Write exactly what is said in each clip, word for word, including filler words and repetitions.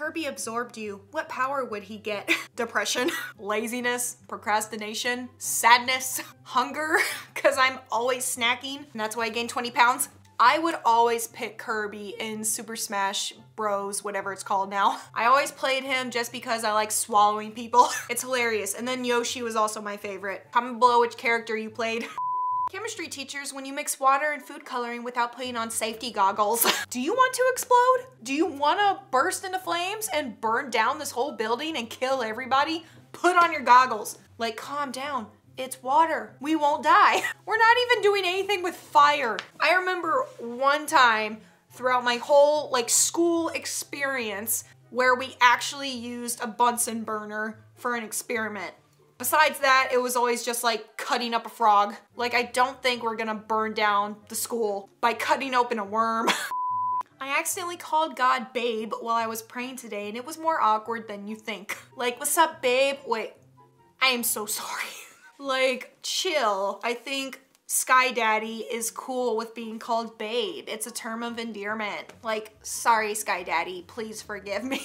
Kirby absorbed you, what power would he get? Depression, laziness, procrastination, sadness, hunger, because I'm always snacking, and that's why I gained twenty pounds. I would always pick Kirby in Super Smash Bros, whatever it's called now. I always played him just because I like swallowing people. It's hilarious. And then Yoshi was also my favorite. Comment below which character you played. Chemistry teachers, when you mix water and food coloring without putting on safety goggles. Do you want to explode? Do you want to burst into flames and burn down this whole building and kill everybody? Put on your goggles. Like, calm down. It's water. We won't die. We're not even doing anything with fire. I remember one time throughout my whole like school experience where we actually used a Bunsen burner for an experiment. Besides that, it was always just like cutting up a frog. Like, I don't think we're gonna burn down the school by cutting open a worm. I accidentally called God babe while I was praying today, and it was more awkward than you think. Like, what's up, babe? Wait, I am so sorry. Like, chill. I think Sky Daddy is cool with being called babe. It's a term of endearment. Like, sorry, Sky Daddy, please forgive me.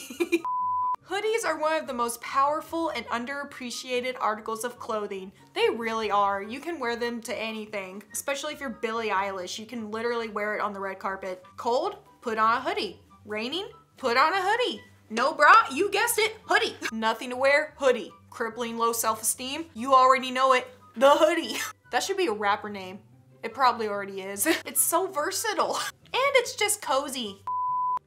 Hoodies are one of the most powerful and underappreciated articles of clothing. They really are. You can wear them to anything, especially if you're Billie Eilish. You can literally wear it on the red carpet. Cold? Put on a hoodie. Raining? Put on a hoodie. No bra? You guessed it, hoodie. Nothing to wear? Hoodie. Crippling low self-esteem? You already know it, the hoodie. That should be a rapper name. It probably already is. It's so versatile. And it's just cozy.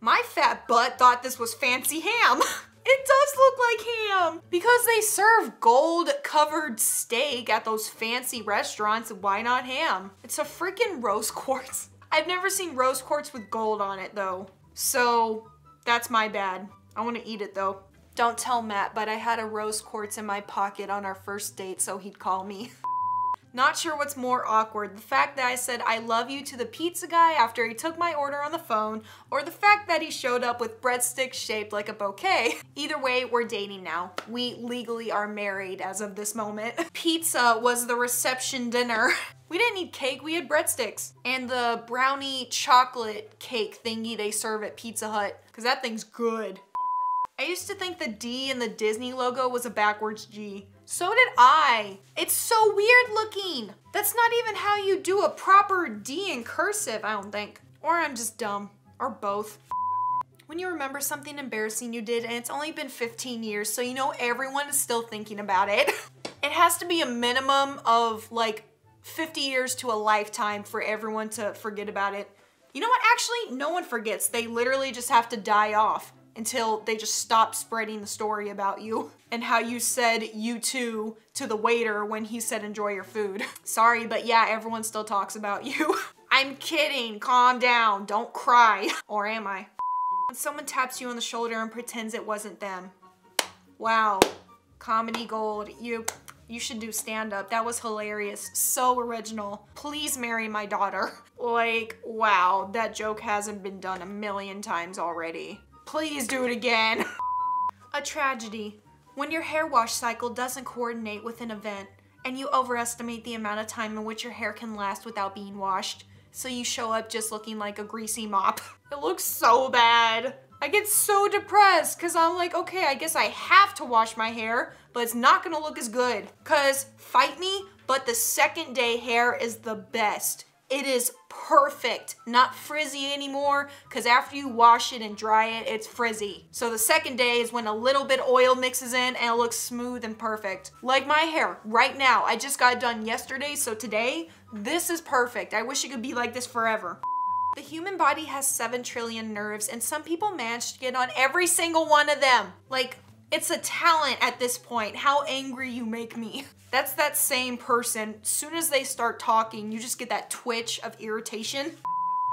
My fat butt thought this was fancy ham. It does look like ham. Because they serve gold-covered steak at those fancy restaurants, why not ham? It's a freaking rose quartz. I've never seen rose quartz with gold on it though. So that's my bad. I wanna eat it though. Don't tell Matt, but I had a rose quartz in my pocket on our first date so he'd call me. Not sure what's more awkward, the fact that I said I love you to the pizza guy after he took my order on the phone, or the fact that he showed up with breadsticks shaped like a bouquet. Either way, we're dating now. We legally are married as of this moment. Pizza was the reception dinner. We didn't eat cake, we had breadsticks. And the brownie chocolate cake thingy they serve at Pizza Hut, because that thing's good. I used to think the D in the Disney logo was a backwards G. So did I. It's so weird looking. That's not even how you do a proper D in cursive, I don't think. Or I'm just dumb, or both. When you remember something embarrassing you did and it's only been fifteen years, so you know everyone is still thinking about it. It has to be a minimum of like fifty years to a lifetime for everyone to forget about it. You know what, actually, no one forgets. They literally just have to die off until they just stop spreading the story about you and how you said you too to the waiter when he said enjoy your food. Sorry, but yeah, everyone still talks about you. I'm kidding, calm down, don't cry. Or am I? When someone taps you on the shoulder and pretends it wasn't them. Wow, comedy gold. You, you should do stand-up, that was hilarious, so original. Please marry my daughter. Like, wow, that joke hasn't been done a million times already. Please do it again. A tragedy. When your hair wash cycle doesn't coordinate with an event and you overestimate the amount of time in which your hair can last without being washed, so you show up just looking like a greasy mop. It looks so bad. I get so depressed because I'm like, okay, I guess I have to wash my hair, but it's not gonna look as good. Because fight me, but the second day hair is the best. It is perfect, not frizzy anymore, because after you wash it and dry it, it's frizzy. So the second day is when a little bit oil mixes in and it looks smooth and perfect. Like my hair right now, I just got done yesterday, so today, this is perfect. I wish it could be like this forever. The human body has seven trillion nerves and some people manage to get on every single one of them. Like, it's a talent at this point, how angry you make me. That's that same person. Soon as they start talking, you just get that twitch of irritation.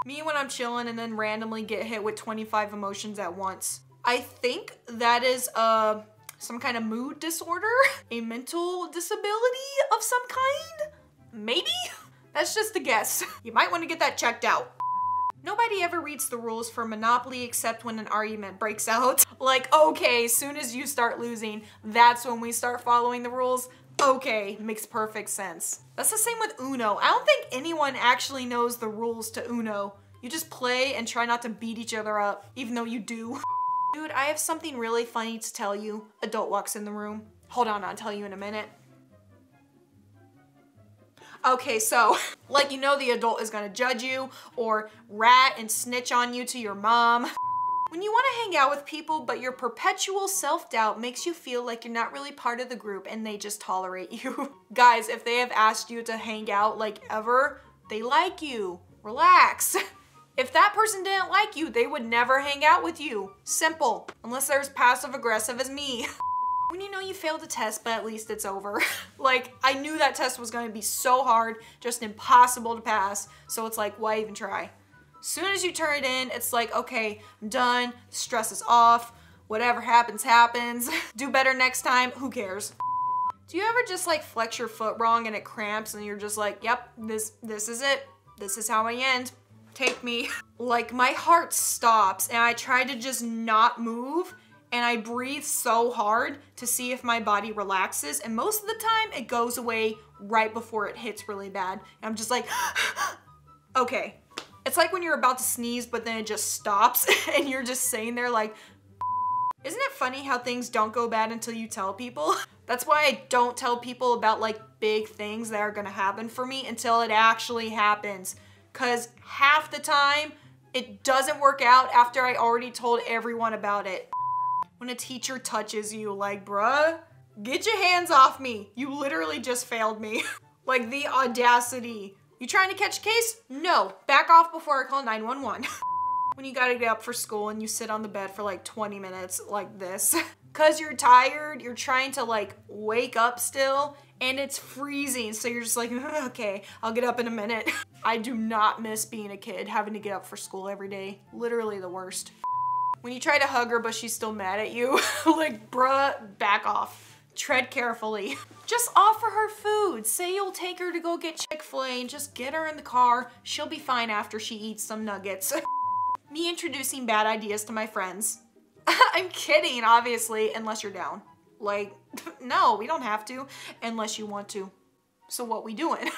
Me when I'm chilling and then randomly get hit with twenty-five emotions at once. I think that is uh, some kind of mood disorder, a mental disability of some kind, maybe? That's just a guess. You might want to get that checked out. Nobody ever reads the rules for Monopoly except when an argument breaks out. Like, okay, soon as you start losing, that's when we start following the rules. Okay, makes perfect sense. That's the same with Uno. I don't think anyone actually knows the rules to Uno. You just play and try not to beat each other up, even though you do. Dude, I have something really funny to tell you. Adult walks in the room. Hold on, I'll tell you in a minute. Okay, so, like, you know the adult is gonna judge you or rat and snitch on you to your mom. When you wanna hang out with people, but your perpetual self-doubt makes you feel like you're not really part of the group and they just tolerate you. Guys, if they have asked you to hang out, like, ever, they like you. Relax. If that person didn't like you, they would never hang out with you. Simple. Unless they're as passive-aggressive as me. When you know you failed a test, but at least it's over. Like, I knew that test was gonna be so hard, just impossible to pass, so it's like, why even try? As soon as you turn it in, it's like, okay, I'm done, stress is off, whatever happens, happens. Do better next time, who cares? Do you ever just like flex your foot wrong and it cramps and you're just like, yep, this, this is it, this is how I end, take me. Like, my heart stops and I try to just not move, and I breathe so hard to see if my body relaxes, and most of the time it goes away right before it hits really bad. And I'm just like, okay. It's like when you're about to sneeze, but then it just stops and you're just sitting there like, isn't it funny how things don't go bad until you tell people? That's why I don't tell people about like big things that are gonna happen for me until it actually happens. 'Cause half the time it doesn't work out after I already told everyone about it. When a teacher touches you, like, bruh, get your hands off me. You literally just failed me. Like, the audacity. You trying to catch a case? No, back off before I call nine one one. When you gotta get up for school and you sit on the bed for like twenty minutes like this. 'Cause you're tired, you're trying to like wake up still, and it's freezing, so you're just like, okay, I'll get up in a minute. I do not miss being a kid, having to get up for school every day. Literally the worst. When you try to hug her, but she's still mad at you, like, bruh, back off. Tread carefully. Just offer her food. Say you'll take her to go get Chick-fil-A and just get her in the car. She'll be fine after she eats some nuggets. Me introducing bad ideas to my friends. I'm kidding, obviously, unless you're down. Like, no, we don't have to, unless you want to. So what we doing?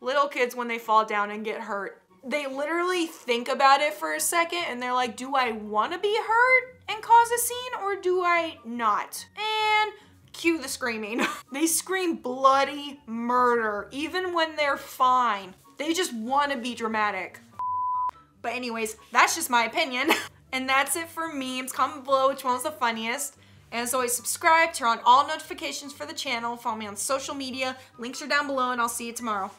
Little kids, when they fall down and get hurt, they literally think about it for a second and they're like, do I want to be hurt and cause a scene or do I not? And cue the screaming. They scream bloody murder even when they're fine. They just want to be dramatic. But anyways, that's just my opinion. And that's it for memes. Comment below which one's the funniest. And as always, subscribe, turn on all notifications for the channel, follow me on social media, links are down below, and I'll see you tomorrow.